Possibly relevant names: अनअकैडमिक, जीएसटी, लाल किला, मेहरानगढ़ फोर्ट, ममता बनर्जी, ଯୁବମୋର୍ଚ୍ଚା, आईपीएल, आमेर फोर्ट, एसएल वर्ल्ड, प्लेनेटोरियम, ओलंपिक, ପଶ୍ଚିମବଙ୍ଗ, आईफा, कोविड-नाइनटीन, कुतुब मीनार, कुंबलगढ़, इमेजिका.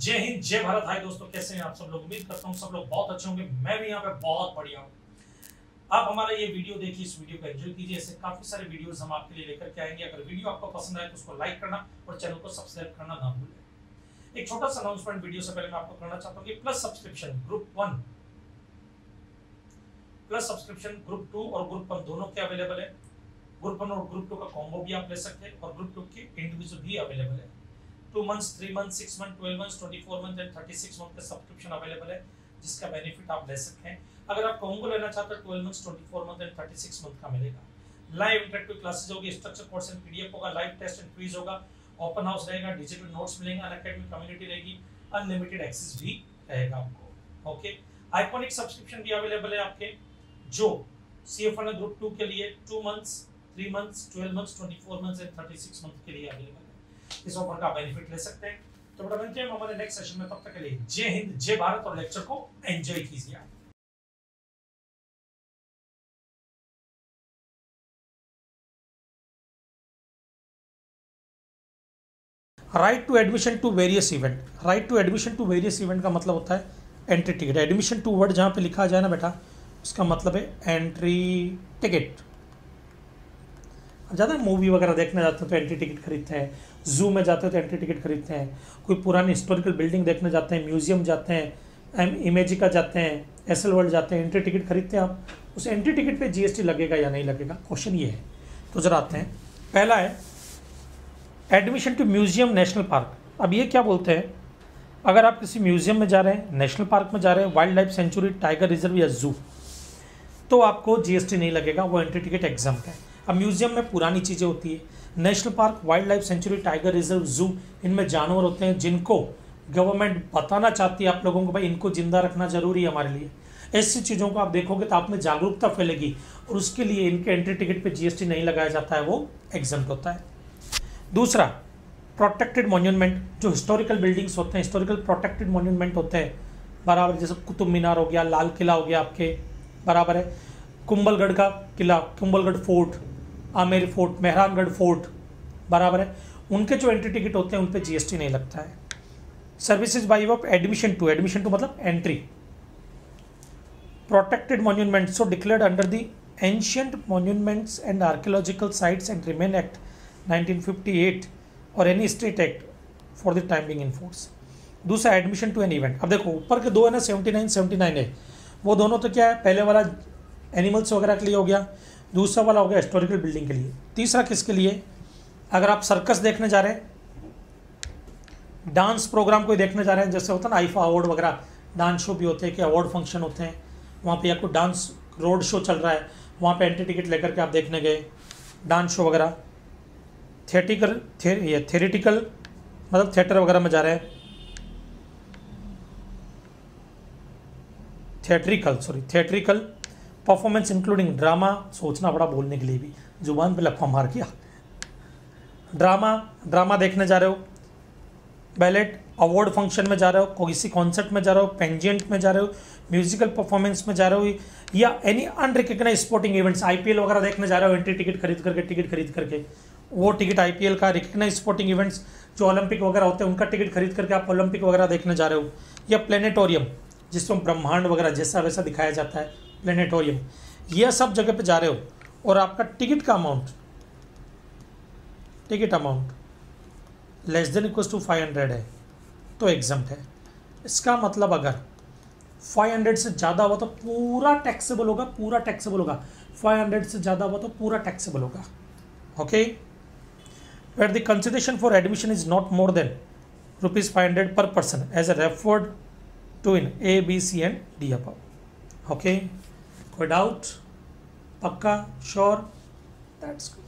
जय हिंद जय भारत। हाय दोस्तों, कैसे हैं आप सब लोग? उम्मीद करता हूँ सब लोग बहुत अच्छे होंगे। मैं भी यहाँ पे बहुत बढ़िया हूँ। आप हमारा ये वीडियो देखिए, इस वीडियो को एंजॉय कीजिए। ऐसे काफी सारे वीडियोस हम आपके लिए लेकर के आएंगे। अगर वीडियो आपको पसंद आए तो उसको लाइक करना और चैनल को सब्सक्राइब करना ना भूलें। एक छोटा सा अनाउंसमेंट वीडियो से पहले मैं आपको करना चाहता हूँ कि plus subscription group 1, plus subscription group 2 और ग्रुप 1 दोनों के अवेलेबल है। ग्रुप 1 और ग्रुप 2 का कॉम्बो भी आप ले सकते हैं और ग्रुप 2 के इंडिविजुअल भी अवेलेबल है। 2 months, 3 months, 6 months, 12 months, 24 months and 36 month का सब्सक्रिप्शन अवेलेबल है, जिसका बेनिफिट आप ले सकते हैं। अगर आप कॉम्बो लेना चाहते हैं 12 months, 24 month एंड 36 month का मिलेगा। लाइव इंटरेक्टिव क्लासेज होगी, स्ट्रक्चर कोर्स एंड पीडीएफ होगा, लाइव टेस्ट एंड क्विज होगा, ओपन हाउस रहेगा, डिजिटल नोट्स मिलेंगे, अनअकैडमिक कम्युनिटी रहेगी, अनलिमिटेड एक्सेस भी रहेगा आपको। ओके, आइकॉनिक सब्सक्रिप्शन भी अवेलेबल है आपके, जो सीएफएन ग्रुप 2 के लिए 2 months, 3 months, 12 months, 24 months and 36 month के लिए अवेलेबल है। इस ऑफर का बेनिफिट ले सकते हैं। तो बेटा मिलते हैं हमारे नेक्स्ट सेशन में, तब तक के लिए जय हिंद जय भारत और लेक्चर को एंजॉय कीजिए। Right to admission to various event. Right to admission to various event का मतलब होता है entry ticket. Admission to word जहां पे लिखा जाए ना बेटा, उसका मतलब है एंट्री टिकट। ज़्यादा मूवी वगैरह देखने जाते हैं तो एंट्री टिकट खरीदते हैं, जू में जाते हैं तो एंट्री टिकट खरीदते हैं, कोई पुरानी हिस्टोरिकल बिल्डिंग देखने जाते हैं, म्यूजियम जाते हैं, इमेजिका जाते हैं, एसएल वर्ल्ड जाते हैं, एंट्री टिकट खरीदते हैं आप। उस एंट्री टिकट पे जीएसटी लगेगा या नहीं लगेगा, क्वेश्चन ये है। तो जरा आते हैं, पहला है admission to museum national park. अब ये क्या बोलते हैं, अगर आप किसी म्यूजियम में जा रहे हैं, नेशनल पार्क में जा रहे हैं, wild life sanctuary, tiger reserve या जू, तो आपको जीएसटी नहीं लगेगा, वो एंट्री टिकट एग्जाम्प्ट है। अब म्यूजियम में पुरानी चीज़ें होती है, national park, wild life sanctuary, tiger reserve, zoo, इनमें जानवर होते हैं जिनको गवर्नमेंट बताना चाहती है आप लोगों को, भाई इनको जिंदा रखना जरूरी है हमारे लिए। ऐसी चीज़ों को आप देखोगे तो आप में जागरूकता फैलेगी और उसके लिए इनके एंट्री टिकट पे जीएसटी नहीं लगाया जाता है, वो एग्जम्प्ट होता है। दूसरा, प्रोटेक्टेड मॉन्यूमेंट। जो हिस्टोरिकल बिल्डिंग्स होते हैं, हिस्टोरिकल प्रोटेक्टेड मॉन्यूमेंट होते हैं, बराबर। जैसे कुतुब मीनार हो गया, लाल किला हो गया आपके, बराबर है, कुंबलगढ़ का किला, कुंबलगढ़ fort, आमेर फोर्ट, मेहरानगढ़ फोर्ट, बराबर है। उनके जो एंट्री टिकट होते हैं उन पे जीएसटी नहीं लगता है। Services by way of admission to. Admission to मतलब entry. Protected monuments so declared under the ancient monuments and archaeological sites and remain act 1958 और any state act for the time being in force. दूसरा, admission to an event. अब देखो ऊपर के दो है ना, 79 79 है, वो दोनों तो क्या है, पहले वाला एनिमल्स वगैरह के लिए हो गया, दूसरा वाला हो गया हिस्टोरिकल बिल्डिंग के लिए। तीसरा किसके लिए, अगर आप सर्कस देखने जा रहे हैं, डांस प्रोग्राम कोई देखने जा रहे हैं, जैसे होता है ना आईफा अवार्ड वगैरह, डांस शो भी होते हैं कि अवार्ड फंक्शन होते हैं, वहाँ पे या कोई डांस रोड शो चल रहा है, वहाँ पे एंट्री टिकट लेकर के आप देखने गए, डांस शो वगैरह। थेरेटिकल मतलब थिएटर वगैरह में जा रहे हैं, थिएट्रिकल परफॉर्मेंस इंक्लूडिंग ड्रामा। सोचना पड़ा बोलने के लिए भी, जुबान पे लपा मार गया। ड्रामा देखने जा रहे हो, बैलेट, अवार्ड फंक्शन में जा रहे हो, किसी कॉन्सर्ट में जा रहे हो, पेंजेंट में जा रहे हो, म्यूजिकल परफॉर्मेंस में जा रहे हो, या any unrecognised sporting events, आईपीएल वगैरह देखने जा रहे हो, एंट्री टिकट खरीद करके वो टिकट आईपीएल का, रिकग्नाइज स्पोर्टिंग इवेंट्स जो ओलंपिक वगैरह होते हैं उनका टिकट खरीद करके आप ओलंपिक वगैरह देखने जा रहे हो, या प्लेनेटोरियम जिसमें ब्रह्मांड वगैरह जैसा वैसा दिखाया जाता है, प्लेनेटोरियम, यह सब जगह पे जा रहे हो और आपका टिकट का अमाउंट <> 500 है तो एग्जम्प्ट है। इसका मतलब अगर 500 से ज़्यादा हुआ तो पूरा टैक्सेबल होगा, 500 से ज़्यादा हुआ तो पूरा टैक्सेबल होगा। Okay, where the consideration for admission is not more than ₹500 पर person as a referred to in A, B, C and D about. Okay, कोई डाउट? पक्का? श्योर? That's good.